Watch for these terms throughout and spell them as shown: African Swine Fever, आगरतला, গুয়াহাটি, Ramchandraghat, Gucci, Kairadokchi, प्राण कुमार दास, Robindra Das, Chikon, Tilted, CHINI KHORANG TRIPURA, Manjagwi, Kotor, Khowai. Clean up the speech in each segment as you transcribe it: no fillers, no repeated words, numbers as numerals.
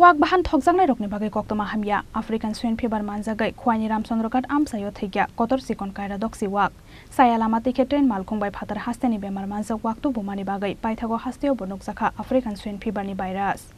Wak Bahan thokjangnai rokni bagui koktoma hamya African Swine Fever Manjagwi khwaini ramchandrokat amsayo thaikia Kotor Chikon Kairadokchi wak sayalamati khe train malkhungbai phatar hasteni bemar manjak waktu bomani bagui Paithago hasteo bonokjaka African Swine Fever ni virus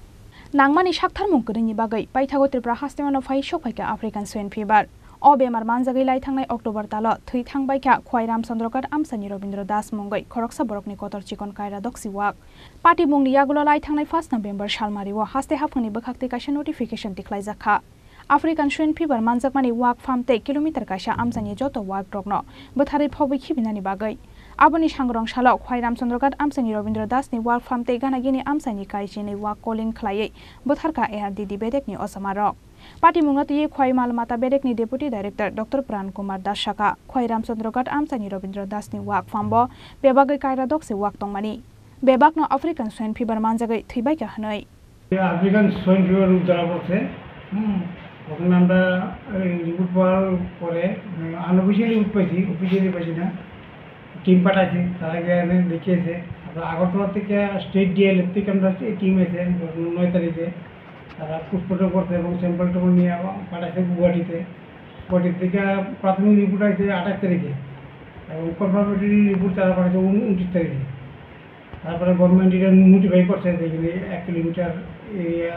nangmani shakthar mungkurini bagui Paithago tripra hastewano phai shokphaika African Swine Fever o bemar Manjagwi lai thangnai October talo thui thangbaikha khwai ramchandrokat amsani Robindra Das Mungai khoroksa borokni Kotor Chikon Kairadokchi wak party mungni yagulo lai thangnai 1 November salmariwo haste hafuni bakhakti kaisha notification tiklai jakha African Swine Fever manjakmani wak farmte kilometer kaisha amsani joto wak rokno bothari phoboi khibinani bagai aboni sangrong salo khwai ramchandrokat amsani Robindra Das ni wak farmte ganagini amsani kaishini wak calling khlaiye botharka er didi bedekni osamarok party मुंगतिये ख्वाई माल माता बेरेक नि deputy director doctor प्राण कुमार दास शाखा ख्वाई रामचंद्रगढ़ आमसनी रविंद्र दास नि वाक फाम्बो बेबागै कायरादोक्सी वाक तंगमानी बेबाग न अफ्रीकन स्वाइन फीवर मानजागै थैबाय क्या हनै ये अफ्रीकन स्वाइन फीवर उतराबोथे ओखना हमरा रिपोर्ट पार करे अनऑफिशियली उपपैथी ऑफिशियली पछिना टीम पाठाथे तारा गयाने देखेसे हमरा आगरतलाते के स्टेट डीएल इतनी कमरा टीम है 9 तारीख से তারা পুষ্পটো করতে এবং স্যাম্পল টুকু নিয়ে পাঠাইছে গুয়াহাটিতে। গুয়াহাটি থেকে প্রাথমিক রিপোর্ট আসছে 28 তারিখে এবং কনফার্মেটরি রিপোর্ট তারা পাঠাইছে 29 তারিখে। তারপরে গভর্নমেন্ট এটা নোটিফাই করছে যে এখানে 1 কিলোমিটার এরিয়া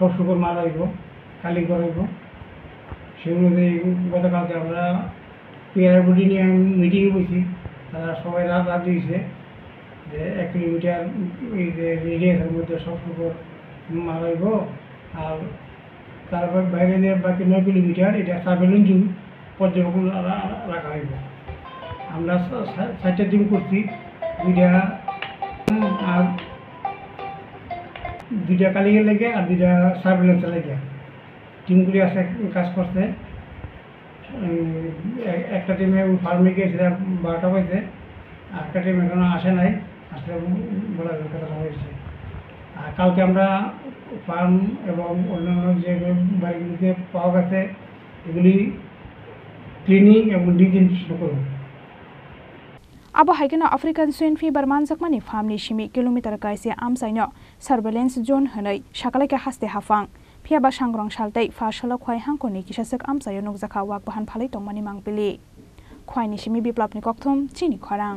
সব শুকর মারা হইব খালি করাইব। সেই অনুযায়ী গতকালকে আমরা পিআরবডি নিয়ে মিটিংয়ে বসি, তারা সবাই রাজি হয়েছে যে 1 কিলোমিটার এই যে রেডিয়াসের মধ্যে সব শুকর মারাইবো আর তারপর বাইরে নিয়ে বাকি 9 কিলোমিটার এটা সার্ভেলেন্স জোন পর্যবেক্ষণ রাখা হইব। আমরা 60টা টিম করছি, দুইটা কালিগের লাগে আর দুইটা সার্ভেলেন্সের লাগে টিমগুলি আছে কাজ করছে। একটা টিমে ফার্মে গিয়েছিল 12টা বাজে, আর একটা টিম এখনো আসে নাই, আসলে বলা কথা হয়েছে। কালকে আমরা ফার্ম এবং অন্যান্য যে বাড়িগুলিতে পাওয়া গেছে এগুলি ক্লিনিং এবং ডিজিনফেকশন করব। अब हाइकना अफ्रीकन स्वाइन फीवर मानजकमानि फार्मनि सिमि किलोमिटर गाइसे आमसाइनो सर्वेलेंस जोन हनै साकालायके हास्ते हाफां फियाबा सांग्रं सालदै फासलो खय हांखनि किसासक आमसायो नगजाखा वाक बाहान फालै तंमानि मांगपिलि खयनि सिमि बिप्लाबनि कक्थम चिनि खरां।